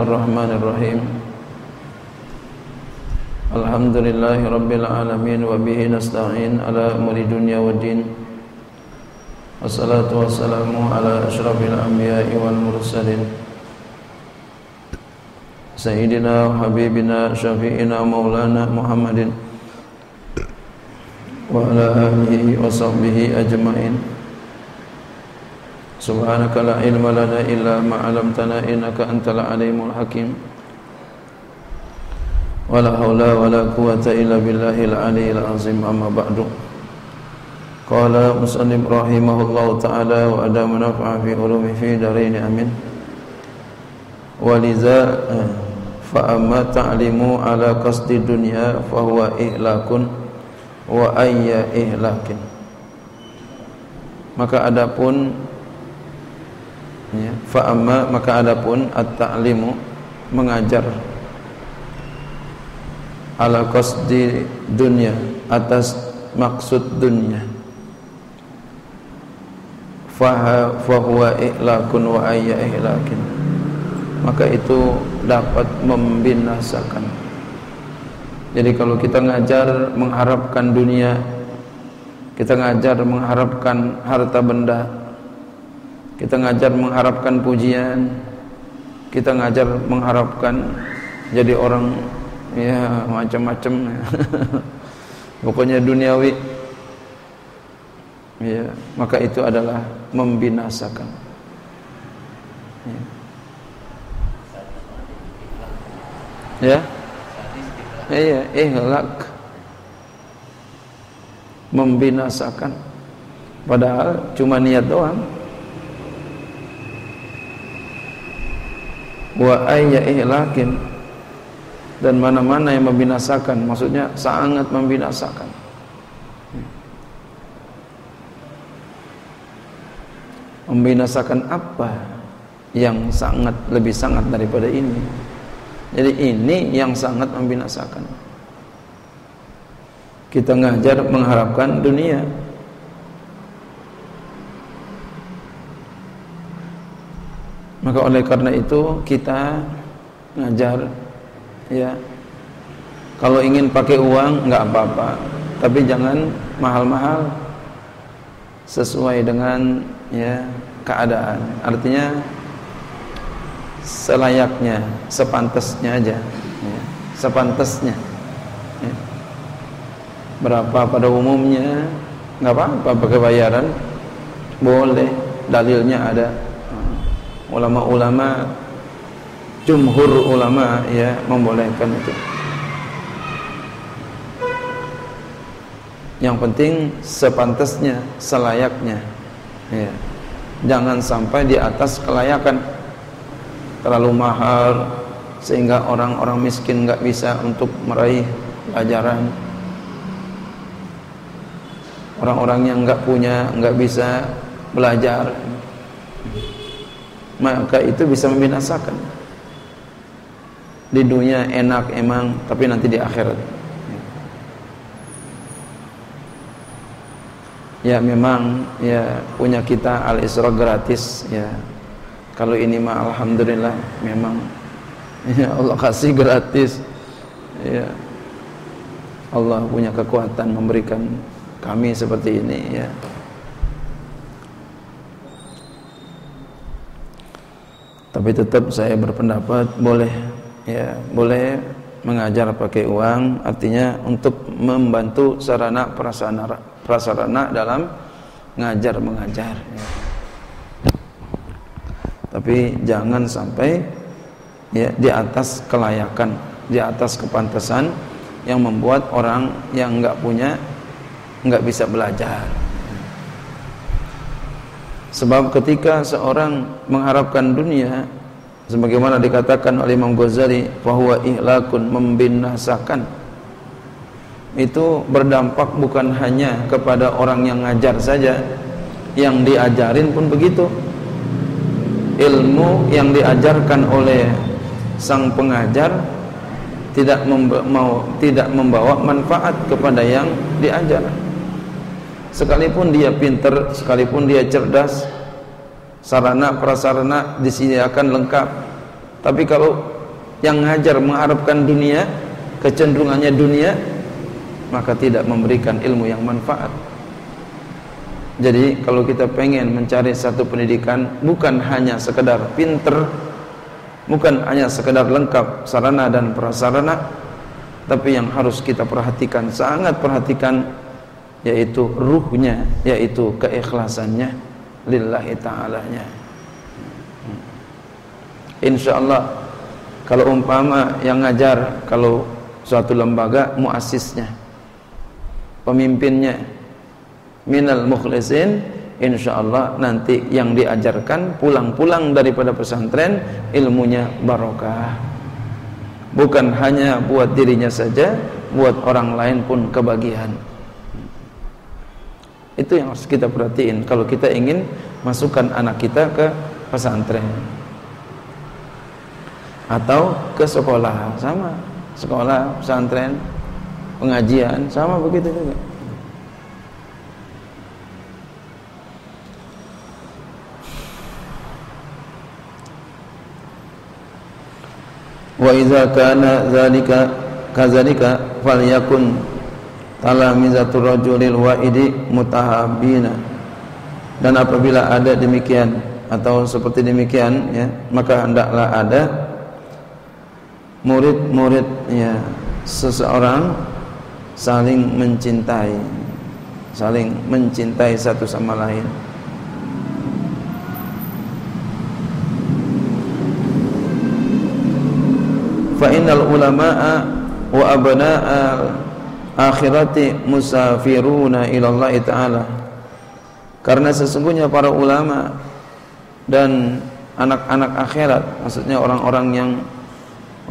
Bismillahirrahmanirrahim. Alhamdulillahi rabbil alamin wa bihi nasta'in ala umuri dunya waddin. Wassalatu wassalamu ala asyrafil anbiya'i wal mursalin. Sayyidina wa habibina syafi'ina maulana Muhammadin wa ala alihi wa sahbihi ajma'in. Subhanaka la ilma lana illa ma 'allamtana innaka antal alimul hakim. Wala haula wala quwwata illa billahil aliyil azim. Amma ba'du. Qala musannif rahimahullahu ta'ala wa adama nafa'a fi ulumi fi daraini amin. Waliza fa amma ta'limu ala qasdi dunya fa huwa ihlakun wa ayya ihlakin. Maka adapun ya, fa'amma maka adapun at-ta'limu mengajar ala qasdi dunia atas maksud dunia fahuwa ihlakun wa ayya ihlakin, maka itu dapat membinasakan. Jadi kalau kita ngajar mengharapkan dunia, kita ngajar mengharapkan harta benda, kita ngajar mengharapkan pujian, kita ngajar mengharapkan jadi orang ya macam-macam pokoknya duniawi ya, maka itu adalah membinasakan ya, iya ihlak membinasakan, padahal cuma niat doang. Wa ayya ihlakin, dan mana-mana yang membinasakan, maksudnya sangat membinasakan. Membinasakan apa yang sangat lebih sangat daripada ini? Jadi ini yang sangat membinasakan. Kita ngajar mengharapkan dunia, maka oleh karena itu kita ngajar ya, kalau ingin pakai uang nggak apa-apa, tapi jangan mahal-mahal, sesuai dengan ya keadaan, artinya selayaknya, sepantasnya aja ya, sepantasnya ya. Berapa pada umumnya nggak apa-apa pakai bayaran, boleh, dalilnya ada. Ulama-ulama, jumhur ulama ya membolehkan itu. Yang penting sepantasnya, selayaknya ya. Jangan sampai di atas kelayakan, terlalu mahal sehingga orang-orang miskin nggak bisa untuk meraih pelajaran. Orang-orang yang nggak punya nggak bisa belajar, maka itu bisa membinasakan. Di dunia enak emang, tapi nanti di akhirat ya memang ya punya kita Al-Isra gratis ya, kalau ini mah alhamdulillah memang ya Allah kasih gratis ya, Allah punya kekuatan memberikan kami seperti ini ya. Tapi tetap saya berpendapat boleh ya, boleh mengajar pakai uang, artinya untuk membantu sarana prasarana dalam ngajar mengajar ya. Tapi jangan sampai ya di atas kelayakan, di atas kepantasan, yang membuat orang yang nggak punya nggak bisa belajar. Sebab ketika seorang mengharapkan dunia, sebagaimana dikatakan oleh Imam Ghazali, bahwa ihlakun membinasakan, itu berdampak bukan hanya kepada orang yang ngajar saja, yang diajarin pun begitu. Ilmu yang diajarkan oleh sang pengajar tidak membawa manfaat kepada yang diajar. Sekalipun dia pinter, sekalipun dia cerdas, sarana prasarana disediakan lengkap, Tapi kalau yang ngajar mengharapkan dunia, kecenderungannya dunia, maka tidak memberikan ilmu yang manfaat. Jadi kalau kita pengen mencari satu pendidikan bukan hanya sekedar pinter, bukan hanya sekedar lengkap sarana dan prasarana, tapi yang harus kita perhatikan, sangat perhatikan, yaitu ruhnya, yaitu keikhlasannya lillahi ta'alanya. Insyaallah kalau umpama yang ngajar, kalau suatu lembaga, muasisnya, pemimpinnya minal mukhlisin, insyaallah nanti yang diajarkan pulang-pulang daripada pesantren ilmunya barokah, bukan hanya buat dirinya saja, buat orang lain pun kebagian. Itu yang harus kita perhatiin kalau kita ingin masukkan anak kita ke pesantren atau ke sekolah. Sama, sekolah, pesantren, pengajian, sama begitu juga. Wa idza kana dzalika kadzalika falyakun talamizatul rajulil wa'idi mutahabina. Dan apabila ada demikian atau seperti demikian, ya, maka hendaklah ada murid-murid, ya, seseorang saling mencintai, saling mencintai satu sama lain. Fa innal ulama'a wa abna'al akhirati musafiruna ilallah ta'ala. Karena sesungguhnya para ulama dan anak-anak akhirat, maksudnya orang-orang yang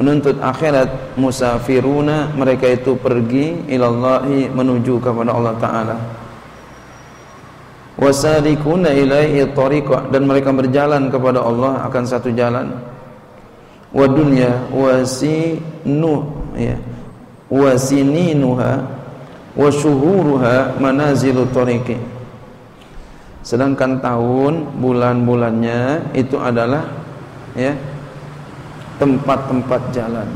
menuntut akhirat, musafiruna, mereka itu pergi, ilallahi, menuju kepada Allah Ta'ala, wasarikuna ilaihi tariqa, dan mereka berjalan kepada Allah akan satu jalan, wadunya wasinu, ya, wasininuha wasyuhuruha manazilu tariqi. Sedangkan tahun, bulan-bulannya itu adalah, ya, tempat-tempat jalan.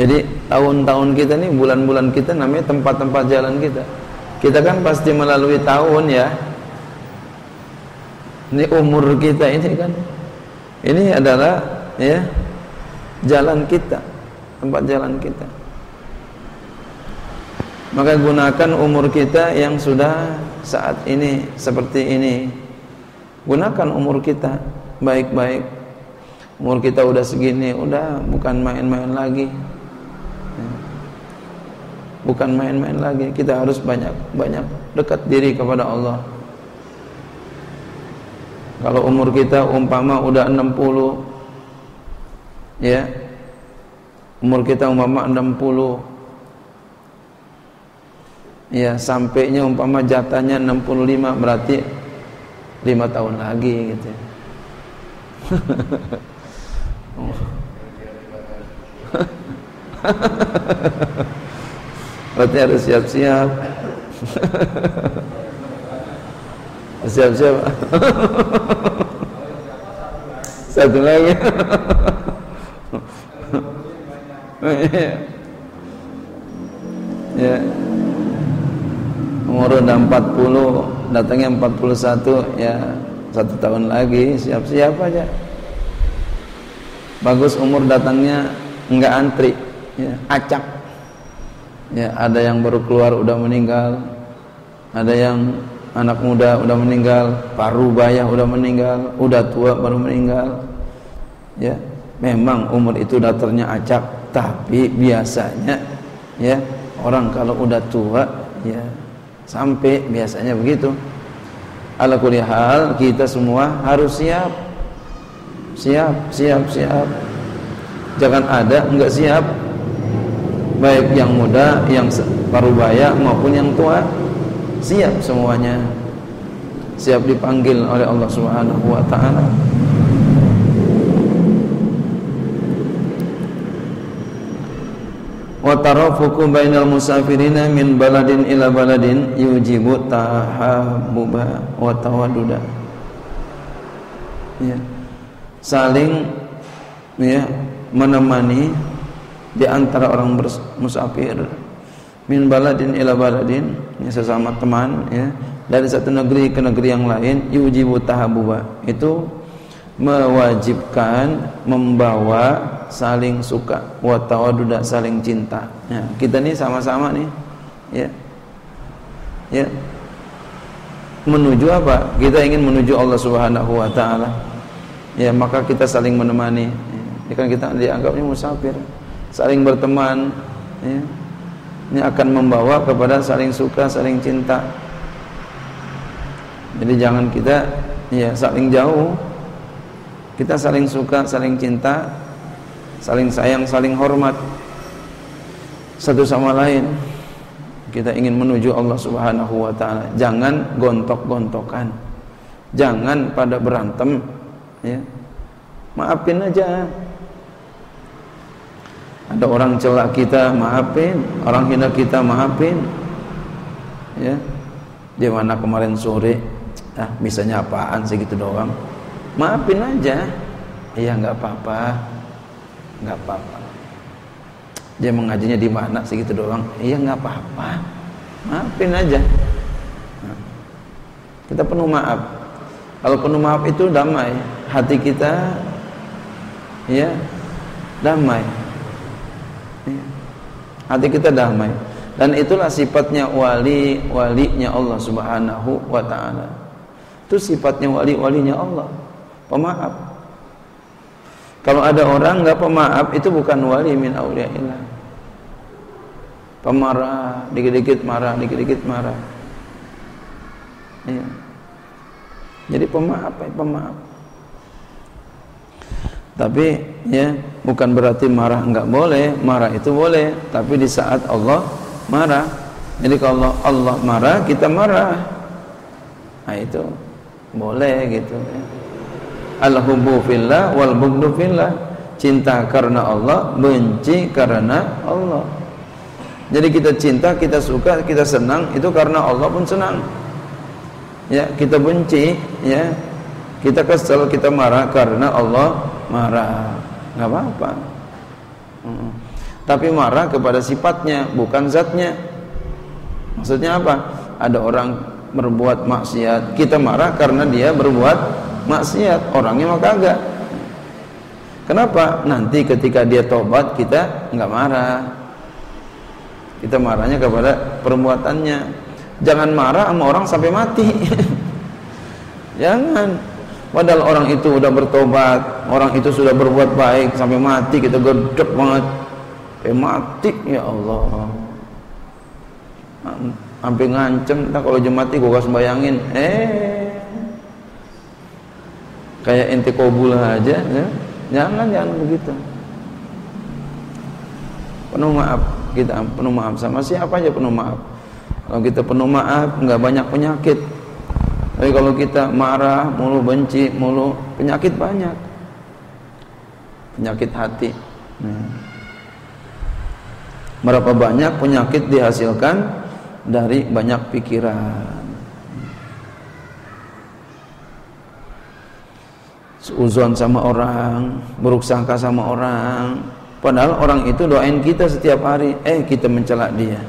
Jadi tahun-tahun kita nih, bulan-bulan kita namanya tempat-tempat jalan kita. Kita kan pasti melalui tahun, ya. Ini umur kita ini kan, ini adalah, ya, jalan kita, tempat jalan kita. Maka gunakan umur kita yang sudah saat ini seperti ini. Gunakan umur kita baik-baik. Umur kita udah segini, udah bukan main-main lagi, bukan main-main lagi. Kita harus banyak-banyak dekat diri kepada Allah. Kalau umur kita umpama udah 60, ya, umur kita umpama 60, ya, sampainya umpama jatahnya 65, berarti 5 tahun lagi gitu. Berarti harus siap-siap. Siap-siap. Satu lagi. Ya. Umur udah 40, datangnya 41, ya, 1 tahun lagi, siap-siap aja. Bagus umur datangnya enggak antri, ya, acak, ya. Ada yang baru keluar udah meninggal, ada yang anak muda udah meninggal, paruh bayah udah meninggal, udah tua baru meninggal, ya. Memang umur itu datarnya acak, tapi biasanya, ya, orang kalau udah tua, ya, sampai biasanya begitu. Ala kulli hal, kita semua harus siap. Siap. Jangan ada enggak siap. Baik yang muda, yang parubaya maupun yang tua, siap semuanya. Siap dipanggil oleh Allah Subhanahu wa taala. Wa tarafuku bainal musafirina min baladin ila baladin yujibu tahabbuba wa tawadduda. Ya. Saling ya, menemani di antara orang musafir min baladin ila baladin, ya, sesama teman, ya, dari satu negeri ke negeri yang lain. Yujibu tahabuba, itu mewajibkan membawa saling suka, wa tawadduda, saling cinta. Ya, kita nih sama-sama nih, ya, ya, menuju apa? Kita ingin menuju Allah Subhanahu wa taala. Ya, maka kita saling menemani. Ya, kan kita dianggapnya musafir. Saling berteman, ya. Ini akan membawa kepada saling suka, saling cinta. Jadi jangan kita, ya, saling jauh. Kita saling suka, saling cinta, saling sayang, saling hormat satu sama lain. Kita ingin menuju Allah Subhanahu wa taala. Jangan gontok-gontokan. Jangan pada berantem, ya. Maafin aja. Ada orang celak kita, maafin. Orang hina kita, maafin. Ya. Di mana kemarin sore, ah, bisanya apaan sih gitu doang. Maafin aja. Iya, enggak apa-apa. Enggak apa-apa. Dia mengajinya di mana segitu doang? Iya, nggak apa-apa, maafin aja. Nah, kita penuh maaf. Kalau penuh maaf itu damai hati kita, ya, damai, ya, hati kita damai. Dan itulah sifatnya wali-walinya Allah Subhanahu wa ta'ala. Itu sifatnya wali-walinya Allah, pemaaf. Kalau ada orang nggak pemaaf, itu bukan wali min auliaillah. Pemarah, dikit-dikit marah, dikit-dikit marah. Ya. Jadi pemaaf, pemaaf. Tapi, ya, bukan berarti marah nggak boleh. Marah itu boleh, tapi di saat Allah marah. Jadi kalau Allah marah, kita marah. Nah, itu boleh gitu, ya. Al-hubbu fillah wal bughdu fillah, cinta karena Allah, benci karena Allah. Jadi kita cinta, kita suka, kita senang itu karena Allah pun senang. Ya, kita benci, ya, kita kesel, kita marah karena Allah marah. Enggak apa-apa. Tapi marah kepada sifatnya, bukan zatnya. Maksudnya apa? Ada orang berbuat maksiat, kita marah karena dia berbuat maksiat, orangnya mah kagak. Kenapa? Nanti ketika dia tobat, kita nggak marah. Kita marahnya kepada perbuatannya. Jangan marah sama orang sampai mati. Jangan. Padahal orang itu udah bertobat, orang itu sudah berbuat baik sampai mati, kita gedek banget sampai mati, ya Allah, sampai ngancem, entah kalau jemati gue kasih bayangin, kayak ente kobulah aja, ya. Jangan begitu. Penuh maaf, kita penuh maaf sama siapa aja, penuh maaf. Kalau kita penuh maaf, nggak banyak penyakit. Tapi kalau kita marah mulu, benci mulu, penyakit banyak, penyakit hati. Nah, berapa banyak penyakit dihasilkan dari banyak pikiran. Uzon sama orang, buruk sangka sama orang, padahal orang itu doain kita setiap hari, kita mencela dia.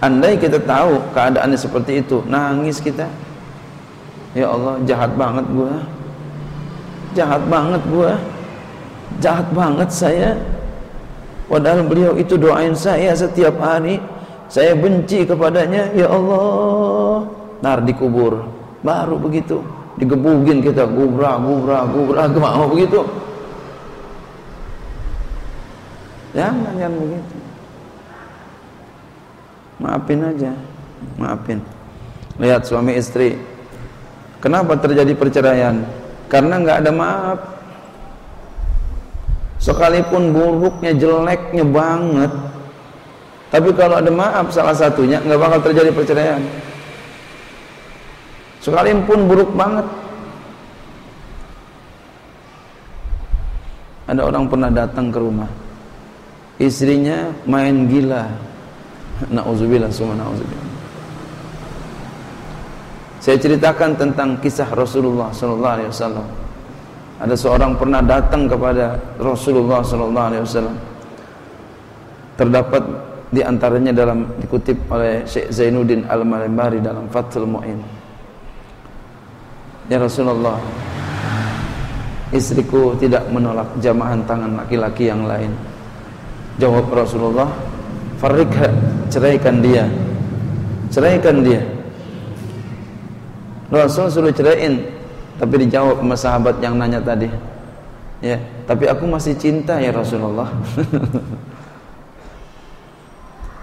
Andai kita tahu keadaannya seperti itu, nangis kita, ya Allah, jahat banget gua, jahat banget gua, jahat banget saya, padahal beliau itu doain saya setiap hari, saya benci kepadanya, ya Allah. Nar dikubur, baru begitu digebugin kita, gubra, mau begitu. Jangan begitu. Maafin aja, maafin. Lihat suami istri, kenapa terjadi perceraian? Karena nggak ada maaf. Sekalipun buruknya, jeleknya banget, tapi kalau ada maaf salah satunya, nggak bakal terjadi perceraian. Sekalipun buruk banget. Ada orang pernah datang ke rumah, istrinya main gila. Na'udzubillah, summa na'udzubillah. Saya ceritakan tentang kisah Rasulullah SAW. Ada seorang pernah datang kepada Rasulullah SAW. Terdapat di antaranya dalam dikutip oleh Syekh Zainuddin Al Malibari dalam Fathul Mu'in. Ya Rasulullah, istriku tidak menolak jamahan tangan laki-laki yang lain. Jawab Rasulullah, farrikha, ceraikan dia. Ceraikan dia. Rasul suruh ceraiin, tapi dijawab sama sahabat yang nanya tadi. Ya, tapi aku masih cinta ya Rasulullah.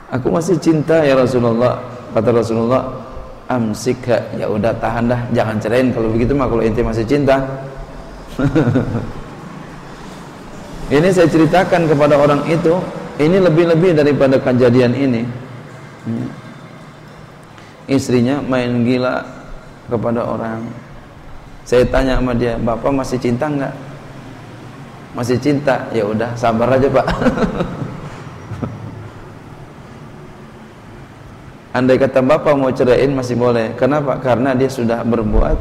Aku masih cinta ya Rasulullah. Kata Rasulullah, amsikha, ya udah tahan dah, jangan cerain kalau begitu mah, kalau inti masih cinta. Ini saya ceritakan kepada orang itu, ini lebih-lebih daripada kejadian ini. Istrinya main gila kepada orang. Saya tanya sama dia, "Bapak masih cinta enggak?" "Masih cinta." "Ya udah, sabar aja, Pak." Andai kata Bapak mau ceraiin masih boleh. Kenapa? Karena dia sudah berbuat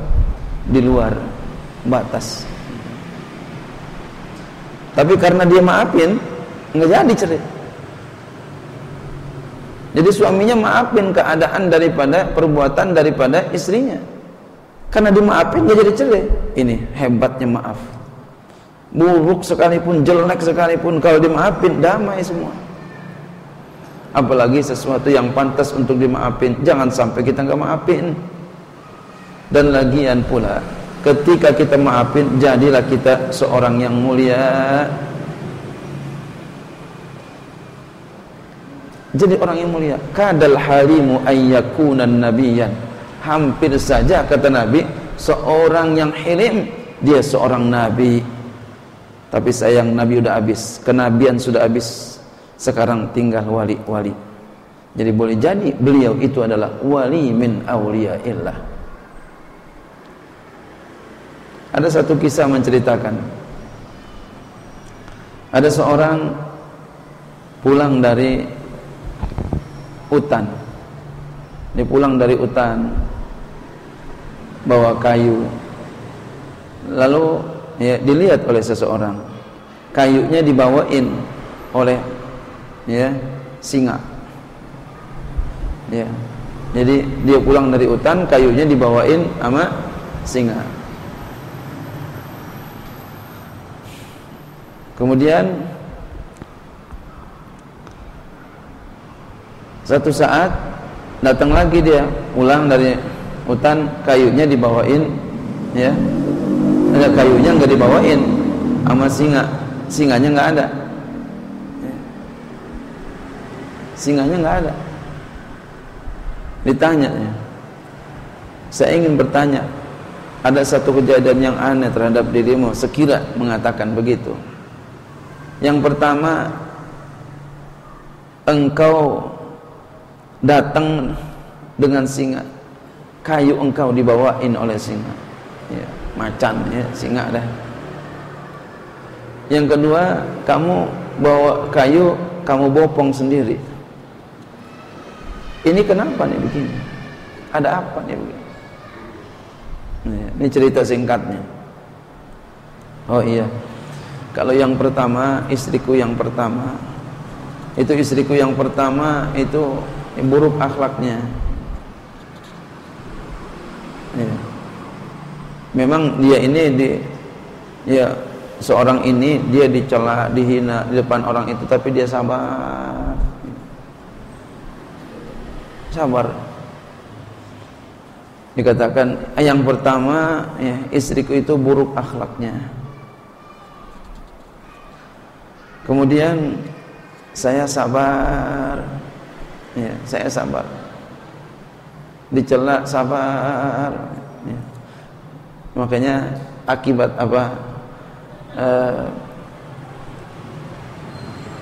di luar batas. Tapi karena dia maafin, nggak jadi cerai. Jadi suaminya maafin keadaan daripada perbuatan daripada istrinya. Karena dimaafin nggak jadi cerai. Ini hebatnya maaf. Buruk sekalipun, jelek sekalipun, kalau dimaafin damai semua. Apalagi sesuatu yang pantas untuk dimaafin, jangan sampai kita nggak maafin. Dan lagian pula, ketika kita maafin, jadilah kita seorang yang mulia. Jadi orang yang mulia. Kadal halimu ayyakunan nabiyan. Hampir saja kata Nabi, seorang yang hilim, dia seorang nabi. Tapi sayang Nabi udah habis, kenabian sudah habis. Sekarang tinggal wali-wali. Jadi boleh jadi beliau itu adalah wali min awliyaillah. Ada satu kisah menceritakan, ada seorang pulang dari hutan. Dia pulang dari hutan bawa kayu. Lalu ya, dilihat oleh seseorang, kayunya dibawain oleh ya singa. Ya. Jadi dia pulang dari hutan, kayunya dibawain sama singa. Kemudian satu saat datang lagi dia, pulang dari hutan, kayunya dibawain ya. Ada kayunya enggak dibawain sama singa. Singanya enggak ada. Singanya enggak ada. Ditanya, saya ingin bertanya, ada satu kejadian yang aneh terhadap dirimu, sekira mengatakan begitu. Yang pertama, engkau datang dengan singa, kayu engkau dibawain oleh singa, ya, macan ya, singa dah. Yang kedua, kamu bawa kayu, kamu bopong sendiri. Ini kenapa nih begini? Ada apa nih begini? Ini cerita singkatnya. Oh iya, kalau yang pertama, istriku yang pertama, itu istriku yang pertama itu buruk akhlaknya. Ya. Memang dia ini ya seorang ini dia dicela, dihina di depan orang itu, tapi dia sabar. Sabar. Dikatakan yang pertama, ya, istriku itu buruk akhlaknya. Kemudian saya sabar, ya, saya sabar. Dicela sabar, ya. Makanya akibat apa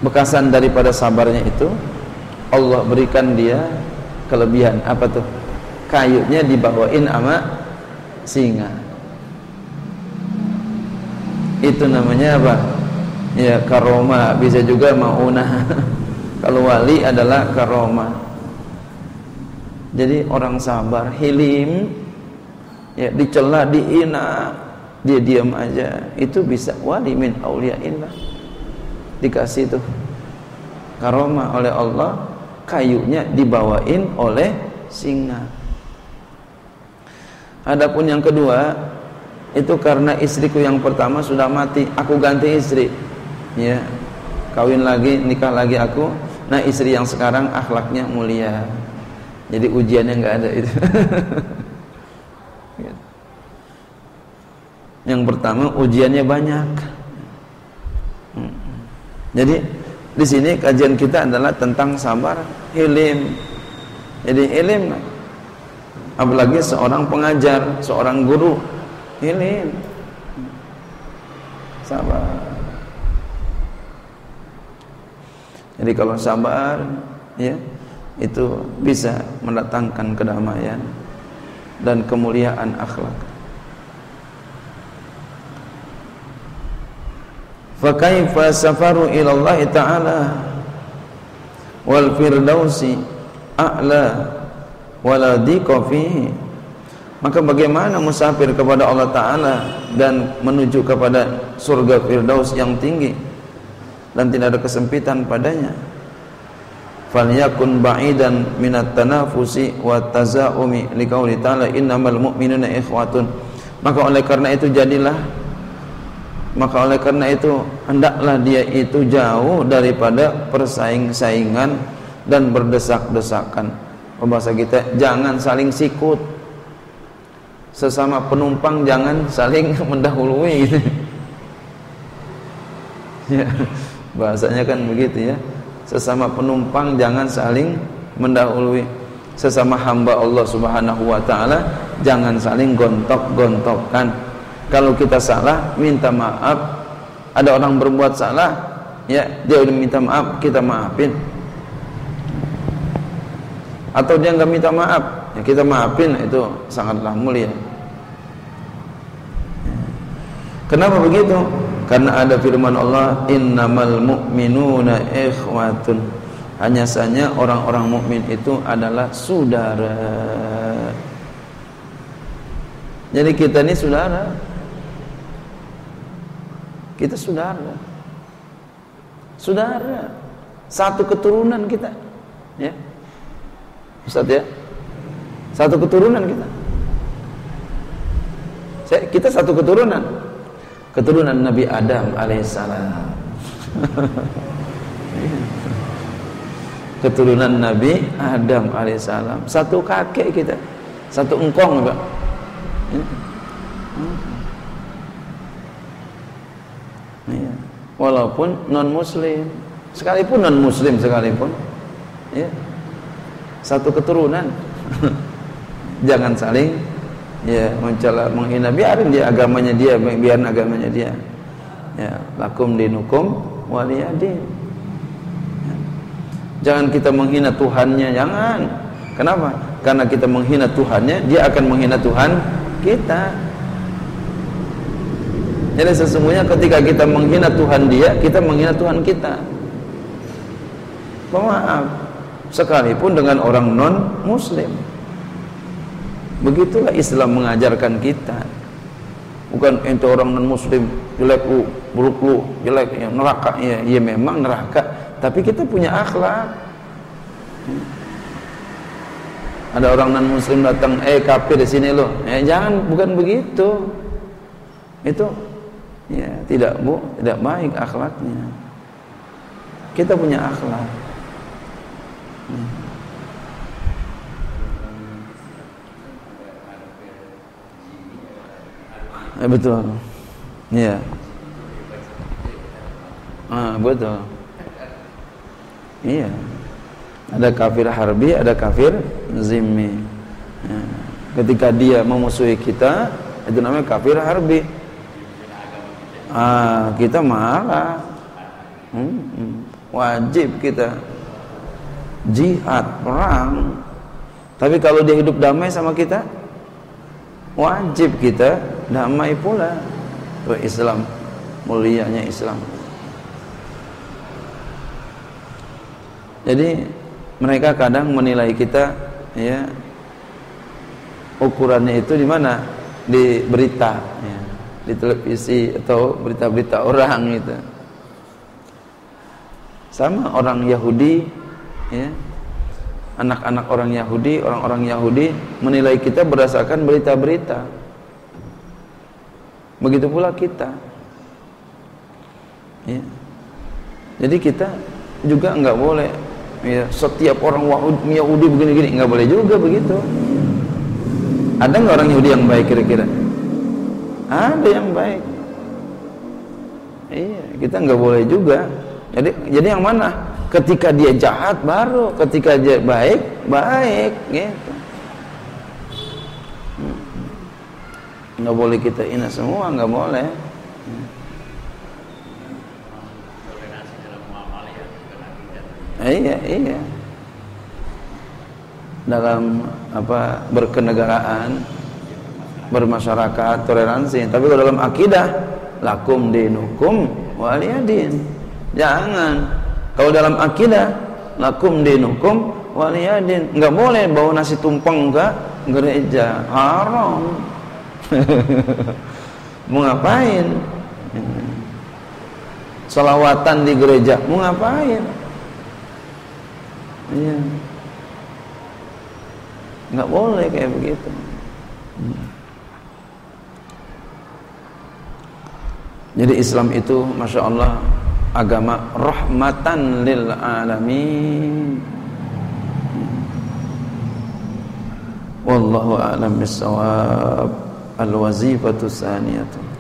bekasan daripada sabarnya itu, Allah berikan dia kelebihan apa tuh? Kayunya dibawain sama singa. Itu namanya apa? Ya karoma, bisa juga maunah. Kalau wali adalah karoma. Jadi orang sabar, hilim, ya dicela, dihina, dia diam aja, itu bisa wali min auliyaillah, dikasih tuh karomah oleh Allah, kayunya dibawain oleh singa. Adapun yang kedua, itu karena istriku yang pertama sudah mati, aku ganti istri, ya, kawin lagi, nikah lagi aku. Nah, istri yang sekarang akhlaknya mulia, jadi ujiannya nggak ada itu. Yang pertama ujiannya banyak. Jadi di sini kajian kita adalah tentang sabar, hilim. Jadi hilim, apalagi seorang pengajar, seorang guru, hilim, sabar. Jadi kalau sabar, ya, itu bisa mendatangkan kedamaian dan kemuliaan akhlak. Fakaifa safaru ilallahi ta'ala wal firdausi a'la wala dhiqa fihi. Maka bagaimana musafir kepada Allah Ta'ala dan menuju kepada surga firdaus yang tinggi dan tidak ada kesempitan padanya. Falyakun ba'idan minat tanafusi wa taza'umi liqauli ta'ala innamal mu'minuna ikhwatun. Maka oleh karena itu jadilah, maka oleh karena itu hendaklah dia itu jauh daripada persaing-saingan dan berdesak-desakan. Bahasa kita, jangan saling sikut. Sesama penumpang jangan saling mendahului gitu. Ya, bahasanya kan begitu ya. Sesama penumpang jangan saling mendahului. Sesama hamba Allah Subhanahu wa taala jangan saling gontok-gontokan. Kalau kita salah, minta maaf. Ada orang berbuat salah, ya, dia udah minta maaf, kita maafin. Atau dia nggak minta maaf, ya, kita maafin, itu sangatlah mulia. Kenapa begitu? Karena ada firman Allah, innamal mu'minuna ikhwatun. Hanya saja orang-orang mukmin itu adalah saudara. Jadi kita ini saudara. Kita saudara, saudara, satu keturunan kita, ya, Ustaz ya, satu keturunan kita. Kita satu keturunan, keturunan Nabi Adam alaihissalam, keturunan Nabi Adam alaihissalam, satu kakek kita, satu engkong, Pak. Ya. Walaupun non muslim, sekalipun non muslim sekalipun, ya, satu keturunan. Jangan saling, ya, mencela, menghina. Biarin dia agamanya dia, biarin agamanya dia. Ya, lakum dinukum waliyadin. Ya. Jangan kita menghina Tuhannya, jangan. Kenapa? Karena kita menghina Tuhannya, dia akan menghina Tuhan kita. Jadi sesungguhnya ketika kita menghina Tuhan dia, kita menghina Tuhan kita. Maaf, sekalipun dengan orang non muslim. Begitulah Islam mengajarkan kita. Bukan itu orang non muslim jelek lu, buruk lu, jelek ya, neraka ya, ya memang neraka, tapi kita punya akhlak. Ada orang non muslim datang, kafir di sini lo. Jangan, bukan begitu. Itu ya tidak, Bu, tidak baik akhlaknya. Kita punya akhlak. Betul. Ya. Betul. Iya. Ada kafir harbi, ada kafir zimmi. Ya. Ketika dia memusuhi kita, itu namanya kafir harbi. Kita marah. Wajib kita jihad, perang. Tapi kalau dia hidup damai sama kita, wajib kita damai pula. Itu Islam, mulianya Islam. Jadi mereka kadang menilai kita, ya, ukurannya itu di mana? Di berita, ya. di televisi atau berita-berita orang gitu. Sama orang Yahudi ya, anak-anak orang Yahudi, orang-orang Yahudi menilai kita berdasarkan berita-berita. Begitu pula kita ya. Jadi kita juga nggak boleh ya, setiap orang Yahudi begini-gini, nggak boleh juga begitu. Ada nggak orang Yahudi yang baik kira-kira? Ada yang baik. Iya, kita nggak boleh juga. Jadi yang mana? Ketika dia jahat baru, ketika dia baik, baik gitu. Nggak boleh kita ini semua, nggak boleh. Toleransi dalam muamalah ya, iya. Dalam berkenegaraan, bermasyarakat, toleransi. Tapi kalau dalam akidah, lakum dinukum waliyadin. Jangan. Kalau dalam akidah, lakum dinukum waliyadin. Enggak boleh bawa nasi tumpeng ke gereja, haram. Mau ngapain? Selawatan di gereja, mau ngapain? Iya. Enggak boleh kayak begitu. Jadi Islam itu, masya Allah, agama rahmatan lil alamin. Wallahu a'lam bissawab. Al-wazifatu tsaniyah.